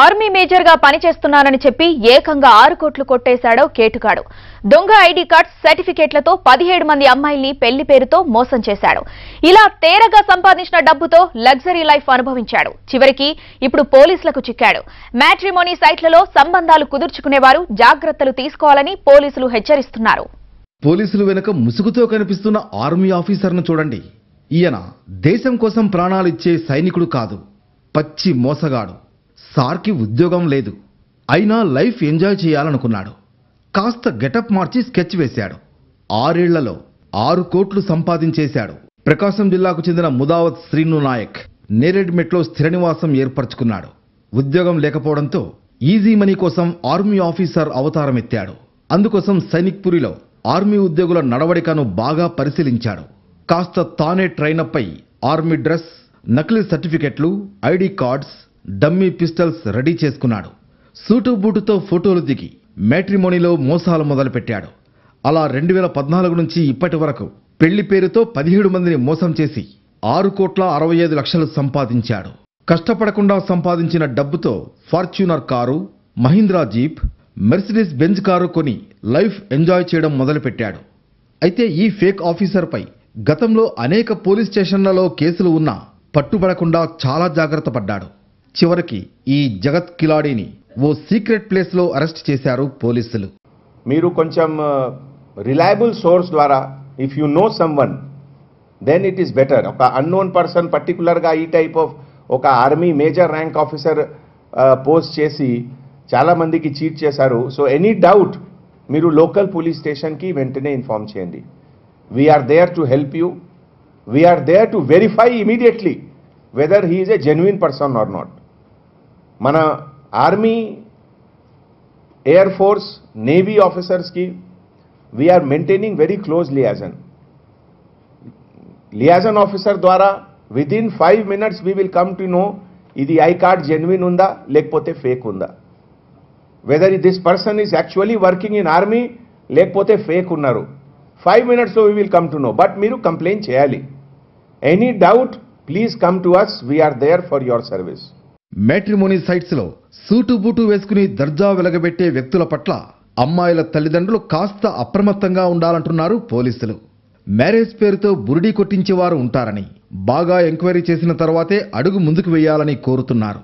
Army major గా పని చేస్తున్నానని చెప్పి ఏకంగా 6 కోట్లు కొట్టేశాడు కేటుగాడు. దొంగ ఐడి కార్డ్స్ సర్టిఫికెట్లతో 17 మంది అమ్మాయిల్ని పెళ్లి పేరుతో మోసం చేశాడు. ఇలా తేరగా సంపాదించిన డబ్బుతో లగ్జరీ లైఫ్ అనుభవించాడు. చివరికి ఇప్పుడు పోలీసులకు చిక్కాడు. మ్యాట్రిమోనీ సైట్లలో సంబంధాలు కుదుర్చుకునేవారు జాగృతలు తీసుకోవాలని పోలీసులు హెచ్చరిస్తున్నారు. పోలీసులు వెనుక ముసుగుతో కనిపిస్తున్న ఆర్మీ ఆఫీసర్ను చూడండి. ఈయన దేశం కోసం ప్రాణాలిచ్చే సైనికుడు కాదు, పచ్చి మోసగాడు. సార్కి ఉద్యోగం లేదు, అయినా లైఫ్ ఎంజాయ్ చేయాలనుకున్నాడు. కాస్త గెటప్ మార్చి స్కెచ్ వేశాడు. 6 ఏళ్లలో 6 కోట్లు సంపాదించేశాడు. ప్రకాశం జిల్లాకు చెందిన ముదావత్ శ్రీను నాయక్ నేరెడ్మెట్లో స్థిర నివాసం ఏర్పరచుకున్నాడు. ఉద్యోగం లేకపోవడంతో ఈజీ మనీ కోసం ఆర్మీ ఆఫీసర్ అవతారమెత్తాడు. అందుకోసం సైనిక్పురిలో ఆర్మీ ఉద్యోగుల నడవడికను బాగా పరిశీలించాడు. కాస్త తానే ట్రైనప్ అయి ఆర్మీ డ్రెస్, నకిలీ సర్టిఫికెట్లు, ID cards, dummy pistols ready చేసుకున్నాడు. సూటు బూటుతో ఫోటోలు దిగి మ్యాట్రిమోనీలో మోసాలు మొదలుపెట్టాడు. అలా 2014 నుంచి ఇప్పటి వరకు పెళ్లి పేరుతో 17 మందిని మోసం చేసి 6,65,00,000 సంపాదించాడు. కష్టపడకుండా సంపాదించిన డబ్బుతో Fortuner car, Mahindra jeep, Mercedes Benz car కొని లైఫ్ ఎంజాయ్ చేయడం మొదలుపెట్టాడు. అయితే ఈ ఫేక్ ఆఫీసర్పై గతంలో అనేక పోలీస్ స్టేషన్లలో కేసులు ఉన్నా పట్టుబడకుండా చాలా జాగ్రత్త పడ్డాడు. చివరికి ఈ జగత్ కిలాడీని ఓ సీక్రెట్ ప్లేస్లో అరెస్ట్ చేశారు పోలీసులు. మీరు కొంచెం రిలయబుల్ సోర్స్ ద్వారా if you know someone then it is better. ఒక అన్నోన్ పర్సన్ పర్టికులర్గా ఈ టైప్ ఆఫ్ ఒక army major rank officer post చేసి చాలామందికి చీట్ చేశారు. సో ఎనీ డౌట్ మీరు లోకల్ పోలీస్ స్టేషన్కి వెంటనే ఇన్ఫార్మ్ చేయండి. We're there to help you, we're there to verify immediately whether he is a genuine person or not. మన army, air force, navy ఆఫీసర్స్కి we're maintaining very close లియాజన్. Liaison officer ద్వారా within 5 minutes we will come to know ఇది I card genuine ఉందా లేకపోతే fake ఉందా, whether this person is actually working in army లేకపోతే fake ఉన్నారు. 5 minutesలో we will come to know. But మీరు complaint చేయాలి. Any doubt please come to us, we're there for your service. Matrimony సైట్స్లో suit boot వేసుకుని దర్జా వెలగబెట్టే వ్యక్తుల పట్ల అమ్మాయిల తల్లిదండ్రులు కాస్త అప్రమత్తంగా ఉండాలంటున్నారు పోలీసులు. మ్యారేజ్ పేరుతో బురిడీ కొట్టించేవారు ఉంటారని బాగా ఎంక్వైరీ చేసిన తర్వాతే అడుగు ముందుకు వేయాలని కోరుతున్నారు.